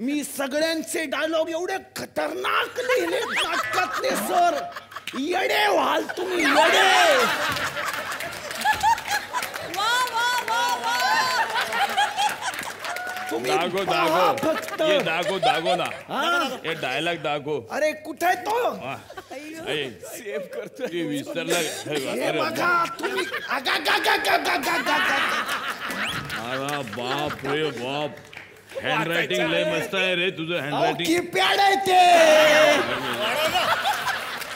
मी सगळ्यांचे डायलॉग एवढे खतरनाक लिहिले नाटकातले सर. येडे व्हाल तुम्ही येडे. दागो दागो ये दागो दागो ना ये डायलॉग दागो. अरे कुठे तो सेव करतो ये विसरला. हे बघा तुम्ही आगा गा गा गा गा गा. अरे बाप रे बाप. हँडरायटिंग लय मस्त आहे रे तुझं. हँडरायटिंग की प्याड आहे ते.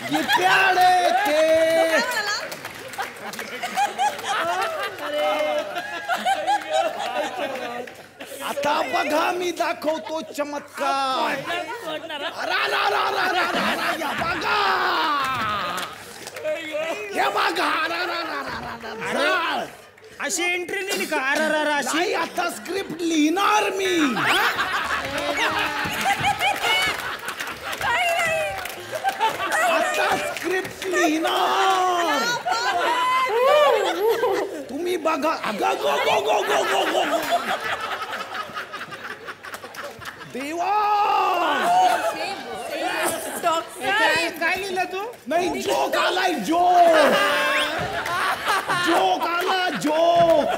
की प्याड आहे ते. आता बघा मी दाखवतो चमत्कार. रा रा रा रा रा रा या बघा. हे बघा रा रा रा रा रा. अशी एंट्री लिहिली का? अरे रा रा अशी. आता स्क्रिप्ट लिहिणार मी. आता स्क्रिप्ट लिहिणार. तुम्ही बघा. अगा गो गो गो गो गो गो. देवा काय लिहिलं तू? नाही जोक आलाय जोक. जोक आला जोक.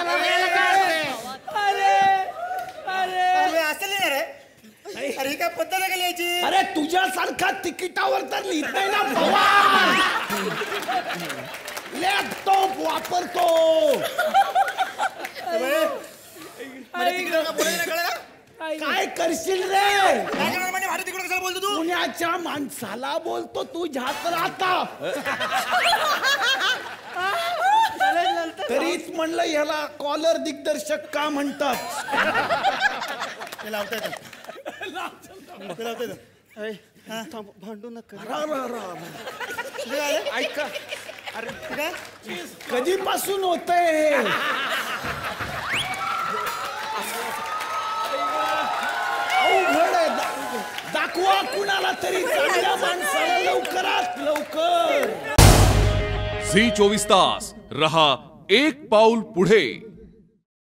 अरे अरे असं लिहिलं रे. अरे काय पद्धत आहे लिहायची. अरे तुझ्यासारखा तिकिटावर तर लिहित नाही ना पवार. लॅपटॉप वापरतो. काय करशील रे? बोलतो तू पुण्याच्या माणसाला. बोलतो तू झात राहता. तरीच म्हणलं याला कॉलर दिग्दर्शक का म्हणतात. भांडू नका. ऐका अरे कधीपासून होतंय दाखवा कुणाला तरी चांगल्या माणसाला लवकरात लवकर. झी 24 तास रहा एक पाऊल पुढे.